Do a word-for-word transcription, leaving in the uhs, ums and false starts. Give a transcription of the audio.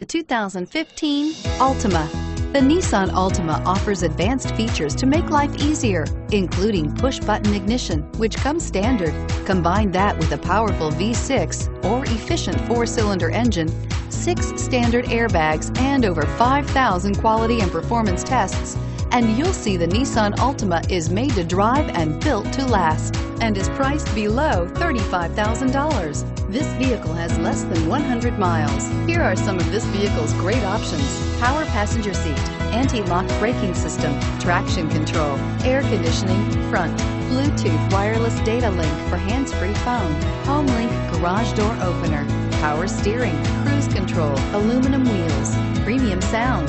The two thousand fifteen Altima. The Nissan Altima offers advanced features to make life easier, including push-button ignition, which comes standard. Combine that with a powerful V six or efficient four-cylinder engine, six standard airbags, and over five thousand quality and performance tests, and you'll see the Nissan Altima is made to drive and built to last, and is priced below thirty-five thousand dollars. This vehicle has less than one hundred miles. Here are some of this vehicle's great options: power passenger seat, anti-lock braking system, traction control, air conditioning, front, Bluetooth wireless data link for hands-free phone, home link garage door opener, power steering, cruise control, aluminum wheels, premium sound.